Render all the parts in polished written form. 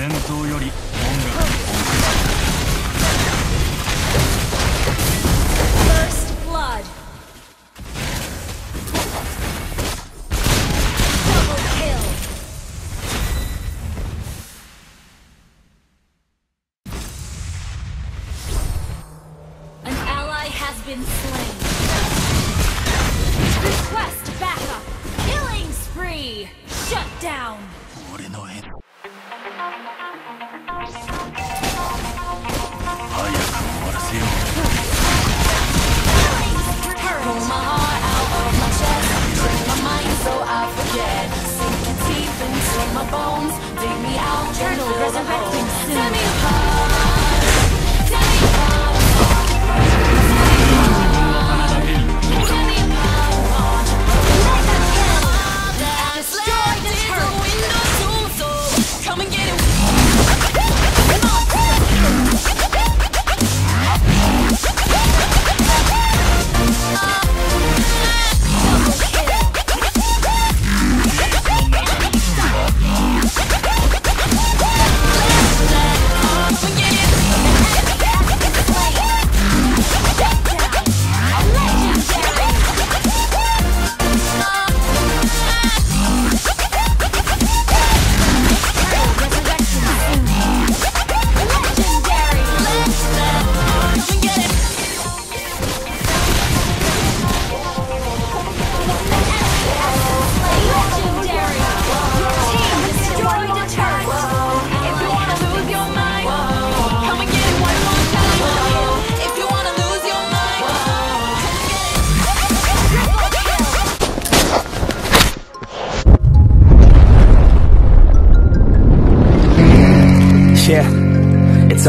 戦闘より音楽を。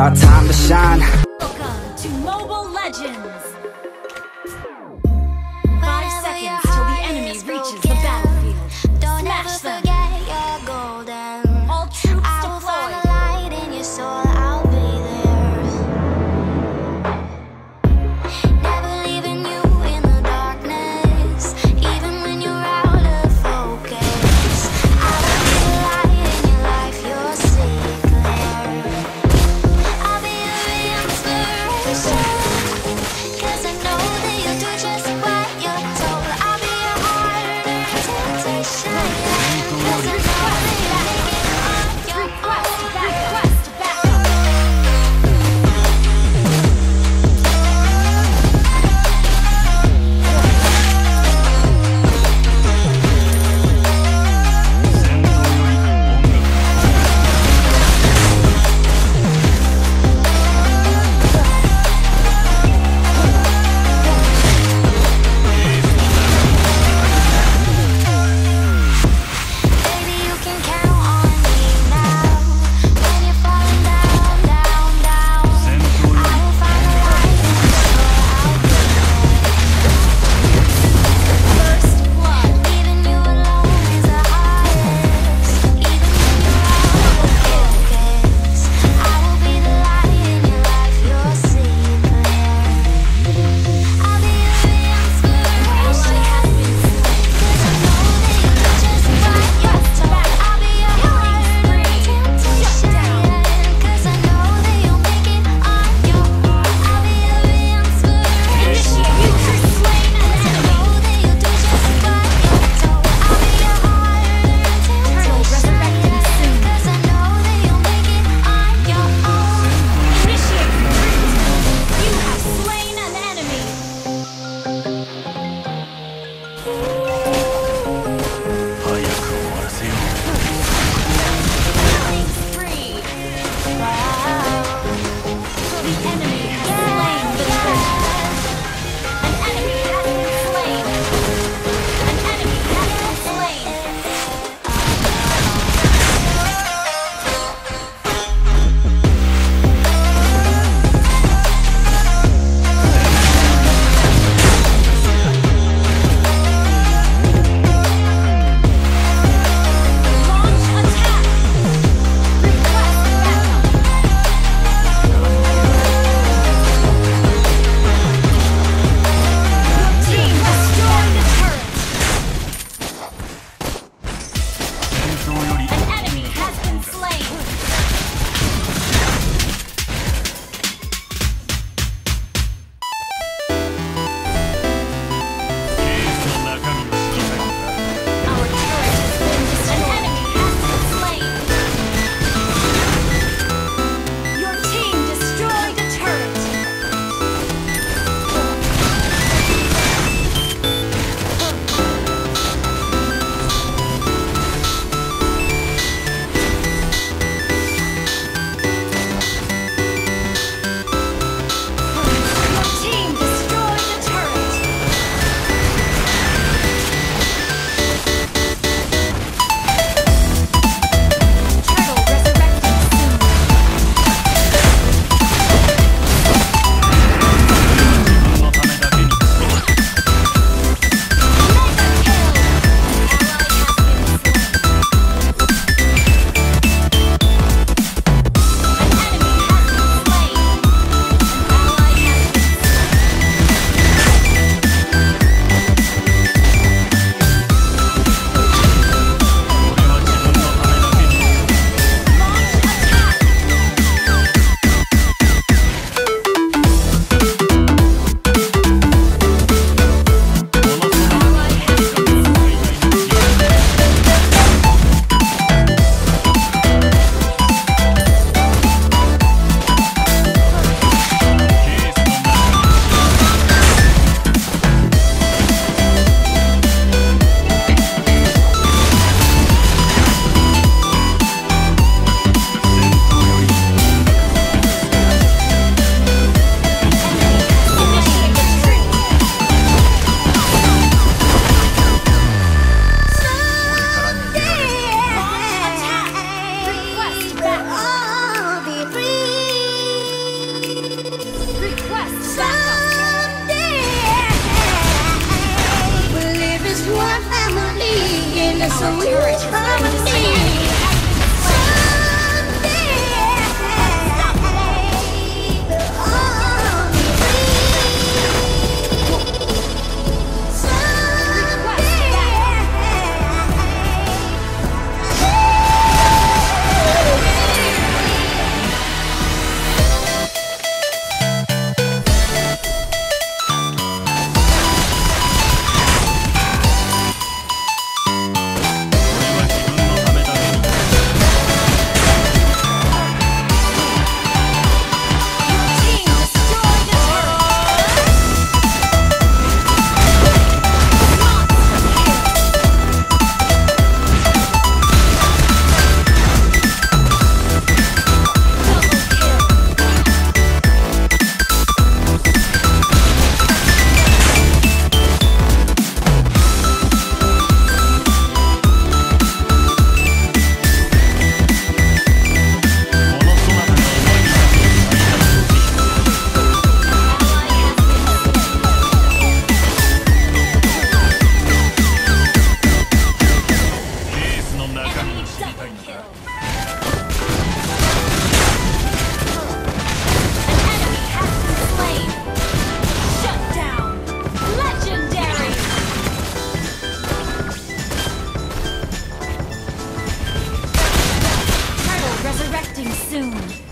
Our time to shine. Welcome to Mobile Legends. 5 seconds till the enemy reaches the battlefield. Smash them. All troops deployed. The light in your soul, I'll be there. Never leaving you in the darkness, even when you're out of focus. I'll be the light in your life, your secret. Dance. So we were eternity. Soon.